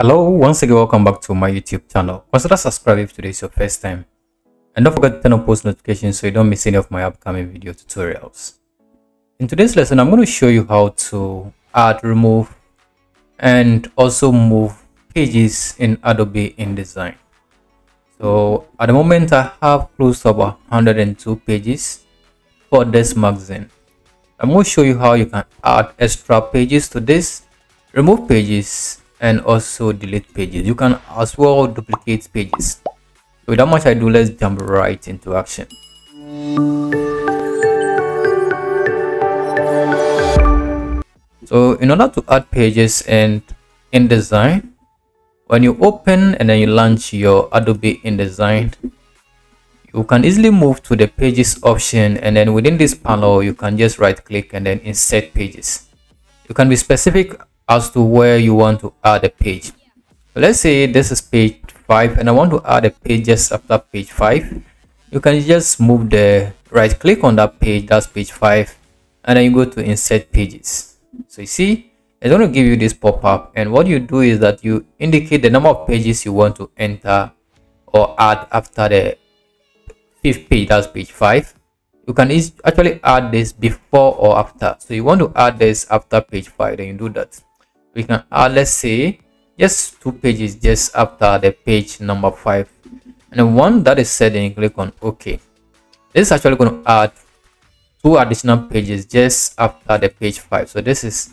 Hello, once again, welcome back to my YouTube channel. Consider subscribing if today is your first time, and don't forget to turn on post notifications so you don't miss any of my upcoming video tutorials. In today's lesson, I'm going to show you how to add, remove, and also move pages in Adobe InDesign. So at the moment, I have close to about 102 pages for this magazine. I'm going to show you how you can add extra pages to this, remove pages, and also delete pages. You can as well duplicate pages. So without much ado, let's jump right into action. So in order to add pages in InDesign, when you open and then you launch your Adobe InDesign, you can easily move to the pages option, and then within this panel you can just right click and then insert pages. You can be specific as to where you want to add a page. So let's say this is page 5 and I want to add a page just after page 5. You can just move the right click on that page, that's page 5, and then you go to insert pages. So you see it's going to give you this pop-up, and what you do is that you indicate the number of pages you want to enter or add after the 5th page, that's page 5. You can actually add this before or after. So you want to add this after page 5, then you do that. We can add, let's say, just 2 pages just after the page number 5, and then one that is set, and you click on OK. This is actually going to add 2 additional pages just after the page 5. So this is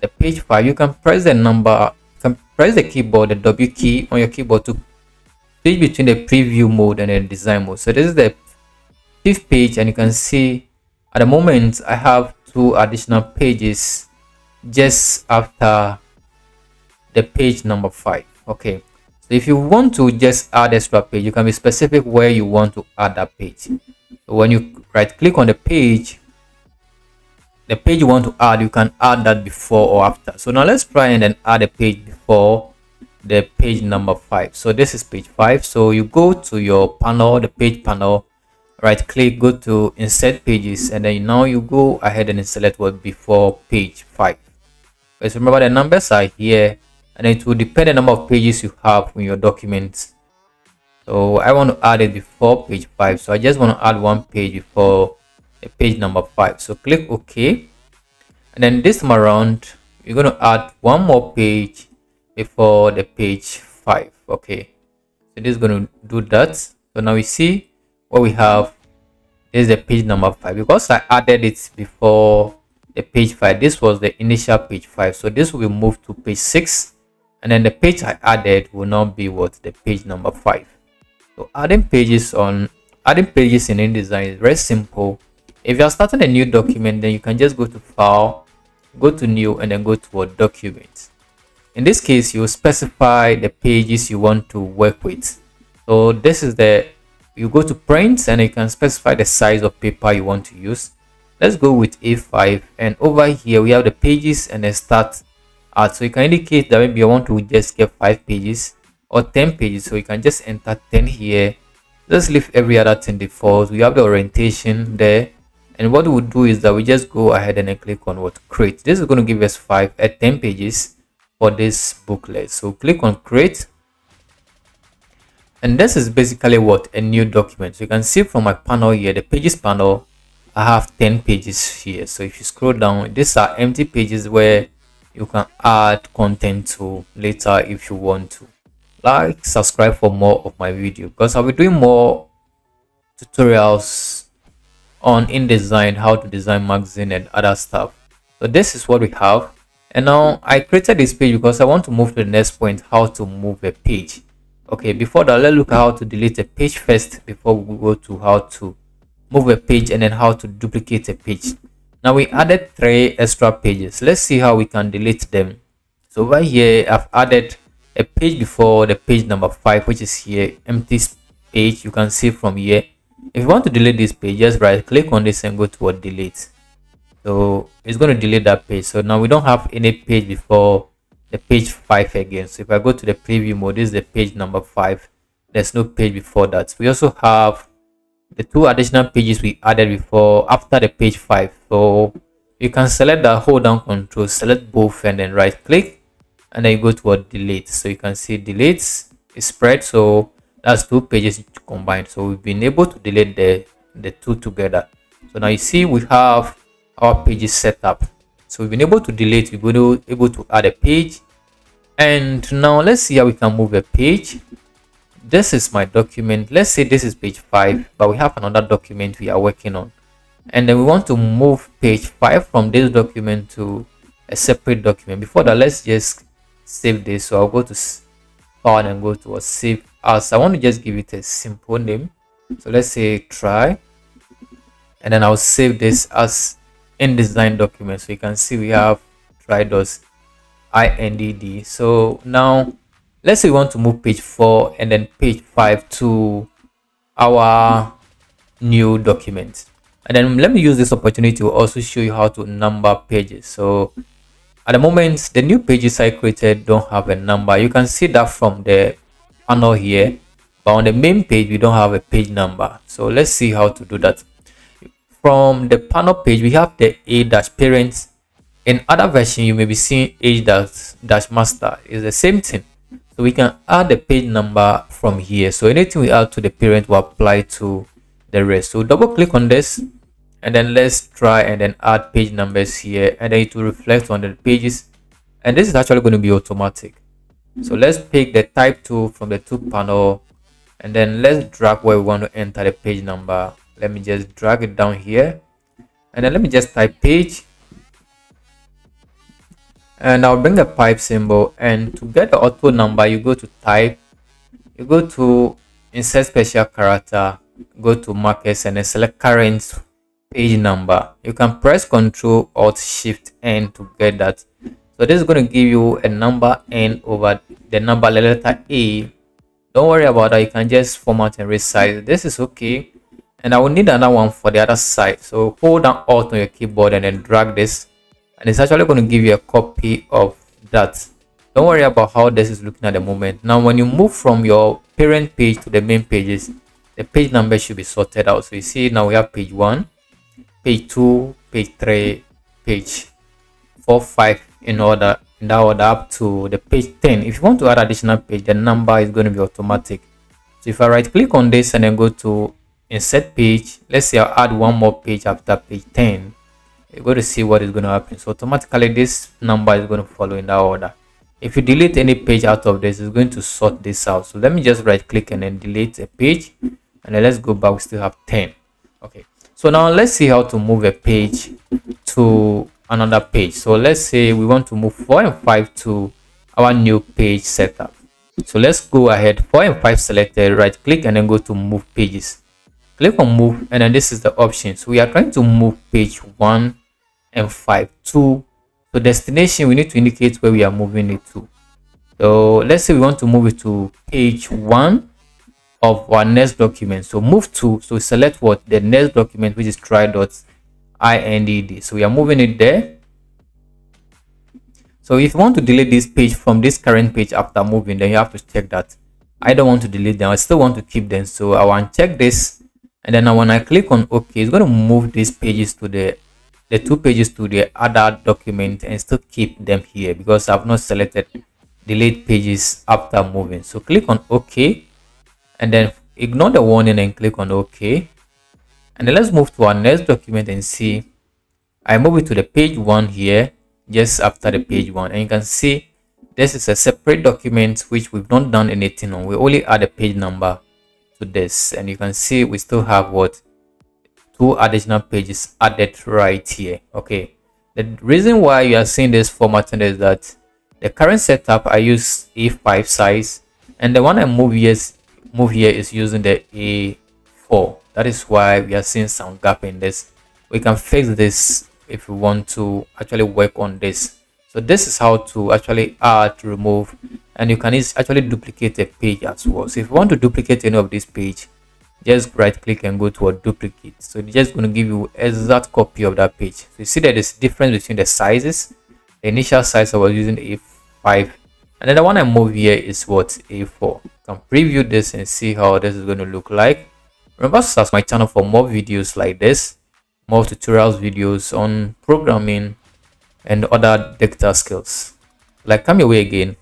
the page 5. You can press the number, you can press the keyboard, the W key on your keyboard to switch between the preview mode and the design mode. So this is the 5th page, and you can see at the moment I have 2 additional pages just after the page number 5. Okay, so if you want to just add extra page, you can be specific where you want to add that page. So when you right click on the page you want to add, you can add that before or after. So now let's try and then add a page before the page number 5. So this is page 5. So you go to your panel, the page panel, right click, go to insert pages, and then now you go ahead and select what before page 5. So remember the numbers are here, and it will depend on the number of pages you have in your documents. So I want to add it before page 5. So I just want to add 1 page before the page number 5. So click OK, and then this time around you're going to add 1 more page before the page 5. Okay, so this is going to do that. So now we see what we have is the page number 5, because I added it before the page 5. This was the initial page 5, so this will move to page 6, and then the page I added will now be what, the page number 5. So adding pages in InDesign is very simple. If you are starting a new document, then you can just go to File, go to New, and then go to a document. In this case, you specify the pages you want to work with. So this is the, you go to Print, and you can specify the size of paper you want to use. Let's go with A5, and over here we have the pages and then start at. So you can indicate that maybe you want to just get 5 pages or 10 pages. So you can just enter 10 here. Just leave every other thing default. We have the orientation there, and what we'll do is that we just go ahead and then click on what, create. This is going to give us 10 pages for this booklet. So click on create, and this is basically what, a new document. So you can see from my panel here, the pages panel, I have 10 pages here. So if you scroll down, these are empty pages where you can add content to later if you want to. Like, subscribe for more of my video, because I'll be doing more tutorials on InDesign, how to design magazine and other stuff. So this is what we have, and now I created this page because I want to move to the next point, how to move a page. Okay, before that, let's look at how to delete a page first before we go to how to move a page and then how to duplicate a page. Now we added 3 extra pages. Let's see how we can delete them. So over here I've added a page before the page number 5, which is here, empty page. You can see from here, if you want to delete this page, just right click on this and go to delete. So it's going to delete that page. So now we don't have any page before the page 5 again. So if I go to the preview mode, this is the page number 5. There's no page before that. We also have the 2 additional pages we added before after the page 5. So you can select that, hold down Control, select both, and then right click, and then you go toward delete. So you can see delete is spread, so that's two pages combined. So we've been able to delete the two together. So now you see we have our pages set up. So we've been able to delete, we've been able to add a page. And now let's see how we can move a page. This is my document. Let's say this is page 5, but we have another document we are working on, and then we want to move page 5 from this document to a separate document. Before that, let's just save this. So I'll go to file and go to save as. I want to just give it a simple name, so let's say try, and then I'll save this as InDesign document. So you can see we have try.indd. So now let's say we want to move page 4 and then page 5 to our new document. And then let me use this opportunity to also show you how to number pages. So at the moment, the new pages I created don't have a number. You can see that from the panel here, but on the main page, we don't have a page number. So let's see how to do that. From the panel page, we have the a-parents. In other version, you may be seeing a-master. It's the same thing. So we can add the page number from here. So anything we add to the parent will apply to the rest. So double click on this, and then let's try and then add page numbers here, and then it will reflect on the pages. And this is actually going to be automatic. So let's pick the type tool from the tool panel, and then let's drag where we want to enter the page number. Let me just drag it down here, and then let me just type page. And I'll bring the pipe symbol, and to get the auto number, you go to type, you go to insert special character, go to markers, and then select current page number. You can press Ctrl Alt Shift N to get that. So this is going to give you a number N over the number letter A. Don't worry about that. You can just format and resize. This is okay. And I will need another one for the other side. So hold down Alt on your keyboard and then drag this. And it's actually going to give you a copy of that. Don't worry about how this is looking at the moment. Now when you move from your parent page to the main pages, the page number should be sorted out. So you see now we have page 1, page 2, page 3, page 4, 5 in order, in that order up to the page 10. If you want to add additional page, the number is going to be automatic. So if I right click on this and then go to insert page, let's say I'll add one more page after page 10. You're going to see what is going to happen. So automatically this number is going to follow in that order. If you delete any page out of this, it's going to sort this out. So let me just right click and then delete a page, and then let's go back. We still have 10. Okay, so now let's see how to move a page to another page. So let's say we want to move 4 and 5 to our new page setup. So let's go ahead, 4 and 5 selected, right click and then go to move pages. Click on move, and then this is the option. So we are trying to move page 1 and 5 to the destination. We need to indicate where we are moving it to. So let's say we want to move it to page 1 of our next document. So move to, so select what the next document, which is try.indd. so we are moving it there. So if you want to delete this page from this current page after moving, then you have to check that. I don't want to delete them, I still want to keep them, so I will uncheck this, and then now when I click on OK, it's going to move these pages to the two pages to the other document and still keep them here because I've not selected delete pages after moving. So click on OK, and then ignore the warning and click on OK, and then let's move to our next document and see. I move it to the page 1 here, just after the page 1, and you can see this is a separate document which we've not done anything on. We only add a page number to this, and you can see we still have what, two additional pages added right here. Okay, the reason why you are seeing this formatting is that the current setup I use A5 size, and the one I move here is using the A4. That is why we are seeing some gap in this. We can fix this if we want to actually work on this. So this is how to actually add, remove, and you can actually duplicate a page as well. So if you want to duplicate any of this page, just right click and go to a duplicate. So it's just going to give you exact copy of that page. So you see that there's difference between the sizes. The initial size I was using A5, and then the one I move here is what, A4. You can preview this and see how this is going to look like. Remember to subscribe my channel for more videos like this, more tutorials videos on programming and other data skills. Like, come your way again.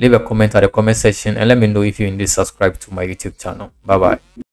Leave a comment at the comment section and let me know if you indeed subscribe to my YouTube channel. Bye bye.